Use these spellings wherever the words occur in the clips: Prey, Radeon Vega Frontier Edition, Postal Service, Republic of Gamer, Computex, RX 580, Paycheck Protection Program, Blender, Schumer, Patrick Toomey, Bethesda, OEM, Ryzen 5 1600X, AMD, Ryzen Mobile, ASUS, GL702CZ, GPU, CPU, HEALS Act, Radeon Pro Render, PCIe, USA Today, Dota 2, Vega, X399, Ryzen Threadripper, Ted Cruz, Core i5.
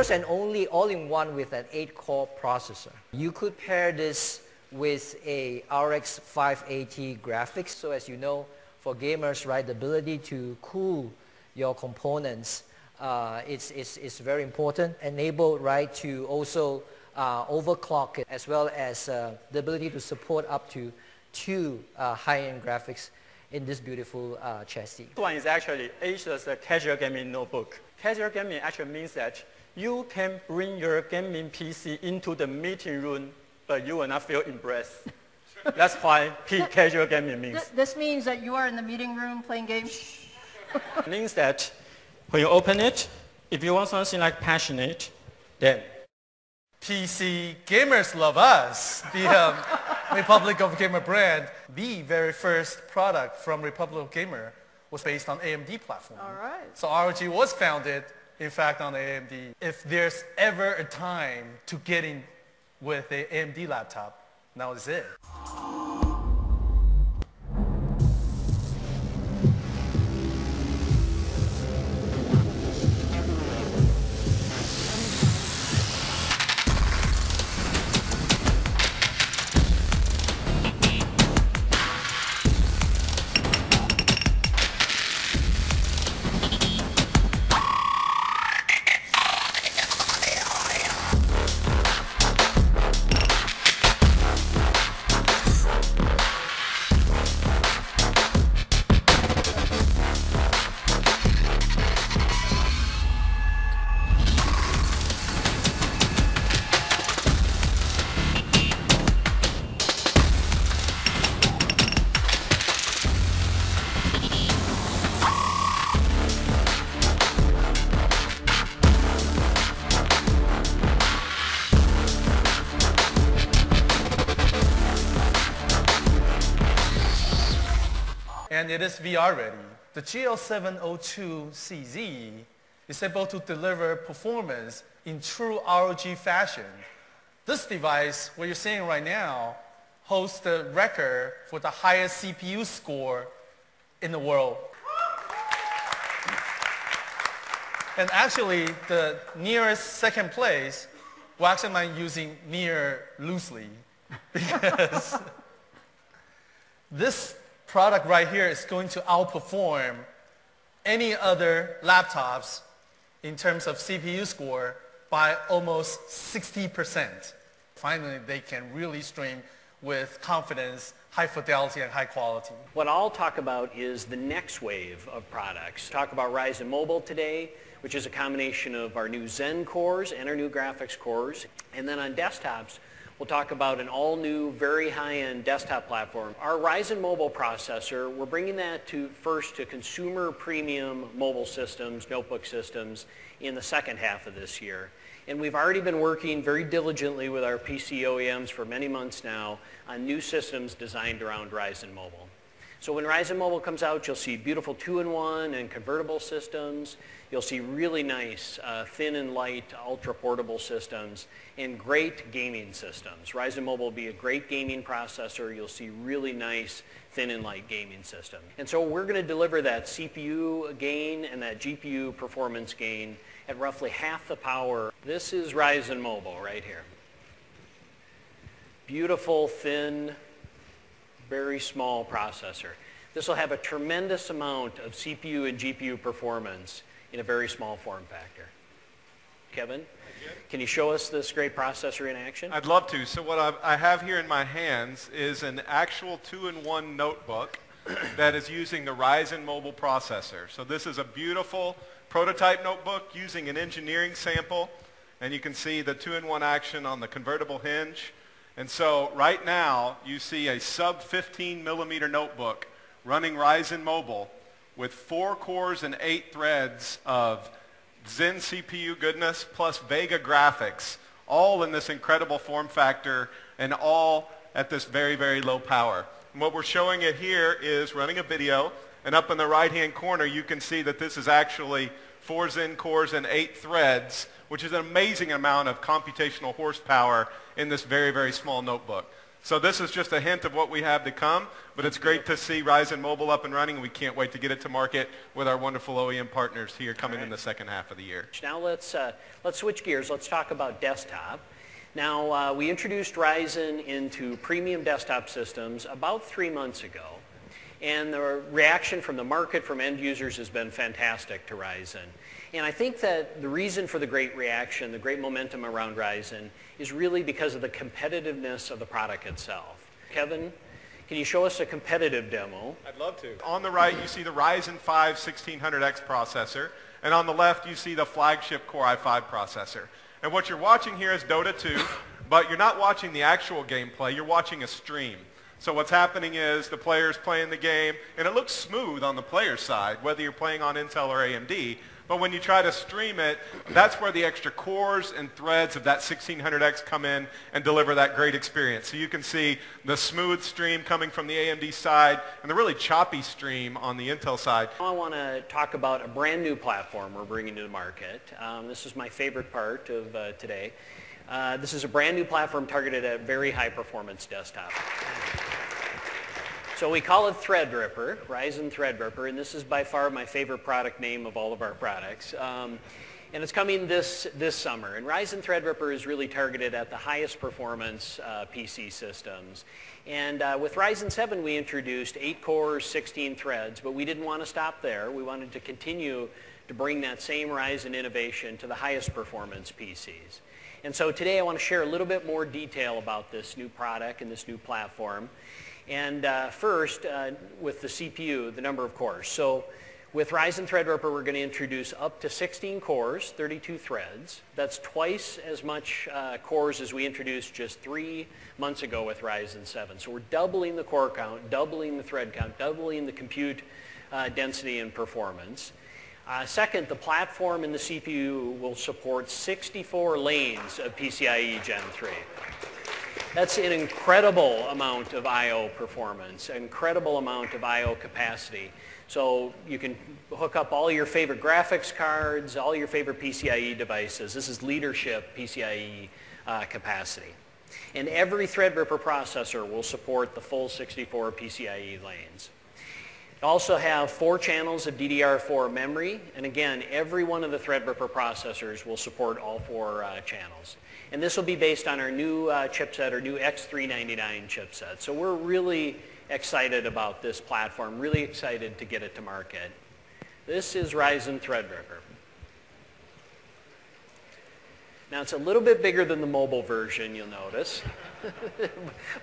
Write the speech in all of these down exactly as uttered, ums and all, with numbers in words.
first and only all-in-one with an eight core processor. You could pair this with a R X five eighty graphics. So as you know, for gamers, right, the ability to cool your components uh, is, is, is very important. Enable, right, to also uh, overclock it, as well as uh, the ability to support up to two uh, high-end graphics in this beautiful uh, chassis. This one is actually ASUS Casual Gaming Notebook. Casual gaming actually means that you can bring your gaming P C into the meeting room, but you will not feel embraced. That's why P casual gaming means. Th this means that you are in the meeting room playing games? It means that when you open it, if you want something like passionate, then P C gamers love us. The um, Republic of Gamer brand, the very first product from Republic of Gamer was based on A M D platform. All right. So R O G was founded, in fact, on A M D. If there's ever a time to get in with an A M D laptop, now is it. And it is V R ready. The G L seven oh two C Z is able to deliver performance in true R O G fashion. This device, what you're seeing right now, hosts the record for the highest C P U score in the world. And actually, the nearest second place, well, actually I'm using near loosely, because this product right here is going to outperform any other laptops in terms of C P U score by almost sixty percent. Finally, they can really stream with confidence, high fidelity, and high quality. What I'll talk about is the next wave of products. Talk about Ryzen Mobile today, which is a combination of our new Zen cores and our new graphics cores. And then on desktops, we'll talk about an all-new, very high-end desktop platform. Our Ryzen Mobile processor, we're bringing that to first to consumer premium mobile systems, notebook systems, in the second half of this year. And we've already been working very diligently with our P C O E Ms for many months now on new systems designed around Ryzen Mobile. So when Ryzen Mobile comes out, you'll see beautiful two in one and convertible systems. You'll see really nice, uh, thin and light, ultra-portable systems and great gaming systems. Ryzen Mobile will be a great gaming processor. You'll see really nice, thin and light gaming system. And so we're going to deliver that C P U gain and that G P U performance gain at roughly half the power. This is Ryzen Mobile right here. Beautiful, thin, very small processor. This will have a tremendous amount of C P U and G P U performance in a very small form factor. Kevin, can you show us this great processor in action? I'd love to. So what I've, I have here in my hands is an actual two in one notebook that is using the Ryzen Mobile processor. So this is a beautiful prototype notebook using an engineering sample, and you can see the two in one action on the convertible hinge. And so right now, you see a sub fifteen millimeter notebook running Ryzen Mobile with four cores and eight threads of Zen C P U goodness plus Vega graphics, all in this incredible form factor and all at this very, very low power. And what we're showing it here is running a video, and up in the right-hand corner, you can see that this is actually four Zen cores and eight threads, which is an amazing amount of computational horsepower in this very, very small notebook. So this is just a hint of what we have to come, but it's great to see Ryzen Mobile up and running. We can't wait to get it to market with our wonderful O E M partners here coming right in the second half of the year. Now let's, uh, let's switch gears. Let's talk about desktop. Now uh, we introduced Ryzen into premium desktop systems about three months ago, and the reaction from the market, from end users, has been fantastic to Ryzen. And I think that the reason for the great reaction, the great momentum around Ryzen, is really because of the competitiveness of the product itself. Kevin, can you show us a competitive demo? I'd love to. On the right, you see the Ryzen five sixteen hundred X processor, and on the left, you see the flagship Core i five processor. And what you're watching here is Dota two, but you're not watching the actual gameplay, you're watching a stream. So what's happening is the player's playing the game, and it looks smooth on the player's side, whether you're playing on Intel or A M D, but when you try to stream it, that's where the extra cores and threads of that sixteen hundred X come in and deliver that great experience. So you can see the smooth stream coming from the A M D side and the really choppy stream on the Intel side. I want to talk about a brand new platform we're bringing to the market. Um, this is my favorite part of uh, today. Uh, this is a brand new platform targeted at very high performance desktop. So we call it Threadripper, Ryzen Threadripper, and this is by far my favorite product name of all of our products. Um, and it's coming this, this summer. And Ryzen Threadripper is really targeted at the highest performance uh, P C systems. And uh, with Ryzen seven, we introduced eight cores, sixteen threads, but we didn't want to stop there. We wanted to continue to bring that same Ryzen innovation to the highest performance P Cs. And so today I want to share a little bit more detail about this new product and this new platform. And uh, first, uh, with the C P U, the number of cores. So with Ryzen Threadripper, we're going to introduce up to sixteen cores, thirty-two threads. That's twice as much uh, cores as we introduced just three months ago with Ryzen seven. So we're doubling the core count, doubling the thread count, doubling the compute uh, density and performance. Uh, second, the platform and the C P U will support sixty-four lanes of PCIe Gen three. That's an incredible amount of I O performance, an incredible amount of I O capacity. So you can hook up all your favorite graphics cards, all your favorite PCIe devices. This is leadership PCIe uh, capacity. And every Threadripper processor will support the full sixty-four PCIe lanes. Also have four channels of D D R four memory, and again, every one of the Threadripper processors will support all four uh, channels. And this will be based on our new uh, chipset, our new X three ninety-nine chipset. So we're really excited about this platform, really excited to get it to market. This is Ryzen Threadripper. Now it's a little bit bigger than the mobile version, you'll notice,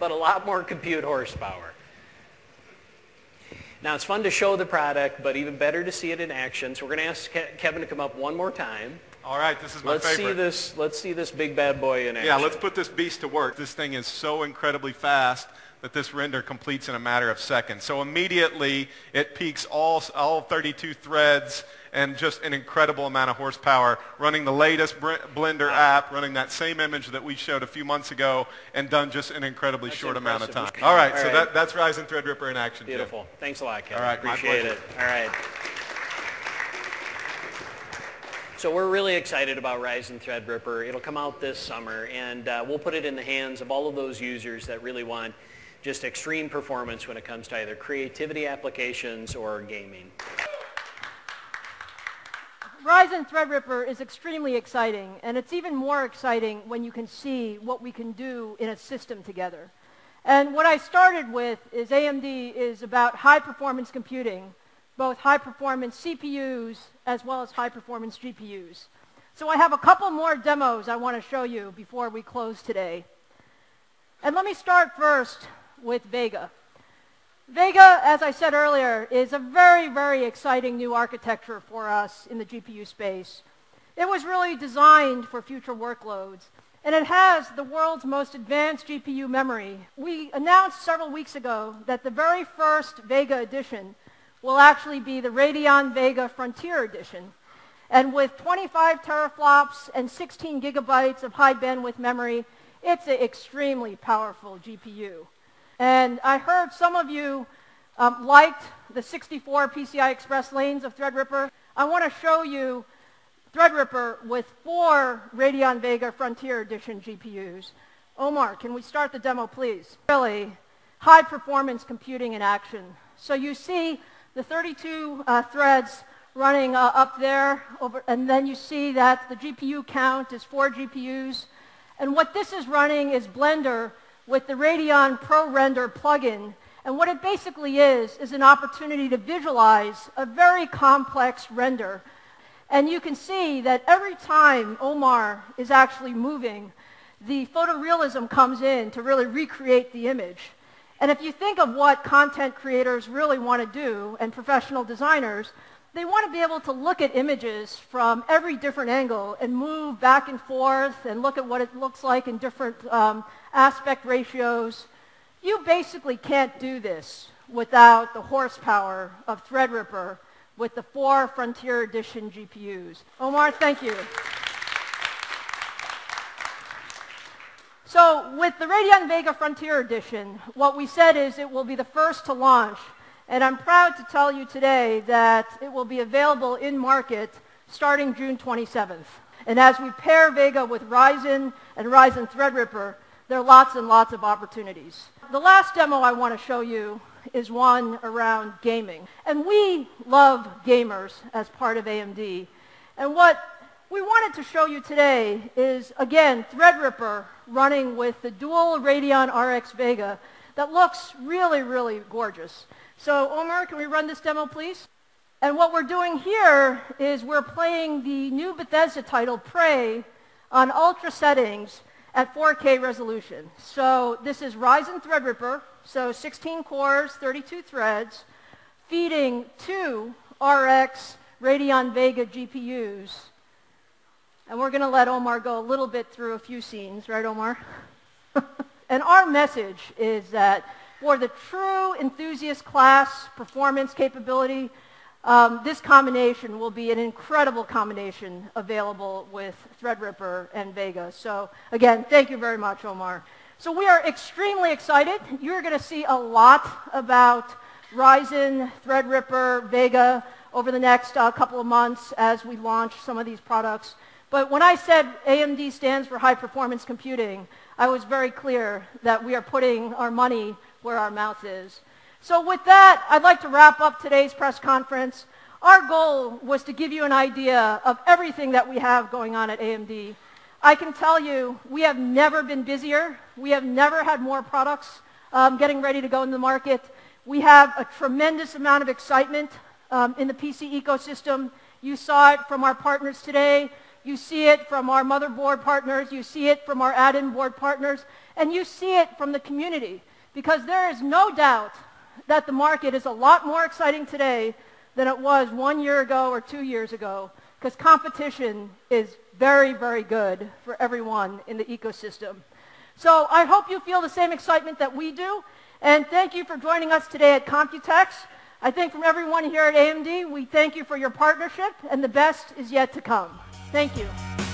but a lot more compute horsepower. Now it's fun to show the product, but even better to see it in action. So we're going to ask Ke- Kevin to come up one more time. All right, this is my let's favorite. See this, let's see this big bad boy in action. Yeah, let's put this beast to work. This thing is so incredibly fast that this render completes in a matter of seconds. So immediately it peaks all, all thirty-two threads and just an incredible amount of horsepower, running the latest Blender app, running that same image that we showed a few months ago, and done just an incredibly that's short impressive. amount of time. All right, all right. so that, that's Ryzen Threadripper in action. Beautiful. Jim. Thanks a lot, Kevin. All right, appreciate it. All right. So we're really excited about Ryzen Threadripper. It'll come out this summer, and uh, we'll put it in the hands of all of those users that really want just extreme performance when it comes to either creativity applications or gaming. Ryzen Threadripper is extremely exciting, and it's even more exciting when you can see what we can do in a system together. And what I started with is A M D is about high-performance computing, both high-performance C P Us as well as high-performance G P Us. So I have a couple more demos I want to show you before we close today. And let me start first with Vega. Vega, as I said earlier, is a very, very exciting new architecture for us in the G P U space. It was really designed for future workloads, and it has the world's most advanced G P U memory. We announced several weeks ago that the very first Vega edition will actually be the Radeon Vega Frontier Edition. And with twenty-five teraflops and sixteen gigabytes of high bandwidth memory, it's an extremely powerful G P U. And I heard some of you um, liked the sixty-four PCI Express lanes of Threadripper. I want to show you Threadripper with four Radeon Vega Frontier Edition G P Us. Omar, can we start the demo, please? Really, high-performance computing in action. So you see the thirty-two uh, threads running uh, up there, over, and then you see that the G P U count is four G P Us. And what this is running is Blender with the Radeon Pro Render plugin. And what it basically is, is an opportunity to visualize a very complex render. And you can see that every time Omar is actually moving, the photorealism comes in to really recreate the image. And if you think of what content creators really want to do, and professional designers, they want to be able to look at images from every different angle and move back and forth and look at what it looks like in different um, aspect ratios. You basically can't do this without the horsepower of Threadripper with the four Frontier Edition G P Us. Omar, thank you. So with the Radeon Vega Frontier Edition, what we said is it will be the first to launch. And I'm proud to tell you today that it will be available in market starting June twenty-seventh. And as we pair Vega with Ryzen and Ryzen Threadripper, there are lots and lots of opportunities. The last demo I want to show you is one around gaming. And we love gamers as part of A M D. And what we wanted to show you today is, again, Threadripper running with the dual Radeon R X Vega that looks really, really gorgeous. So Omar, can we run this demo, please? And what we're doing here is we're playing the new Bethesda title, Prey, on ultra settings at four K resolution. So this is Ryzen Threadripper, so sixteen cores, thirty-two threads, feeding two R X Radeon Vega G P Us. And we're going to let Omar go a little bit through a few scenes, right, Omar? And our message is that for the true enthusiast class performance capability, um, this combination will be an incredible combination available with Threadripper and Vega. So again, thank you very much, Omar. So we are extremely excited. You're going to see a lot about Ryzen, Threadripper, Vega over the next uh, couple of months as we launch some of these products. But when I said A M D stands for high performance computing, I was very clear that we are putting our money where our mouth is. So with that, I'd like to wrap up today's press conference. Our goal was to give you an idea of everything that we have going on at A M D. I can tell you, we have never been busier. We have never had more products um, getting ready to go in the market. We have a tremendous amount of excitement um, in the P C ecosystem. You saw it from our partners today. You see it from our motherboard partners, you see it from our add-in board partners, and you see it from the community, because there is no doubt that the market is a lot more exciting today than it was one year ago or two years ago, because competition is very, very good for everyone in the ecosystem. So I hope you feel the same excitement that we do, and thank you for joining us today at Computex. I think from everyone here at A M D, we thank you for your partnership, and the best is yet to come. Thank you.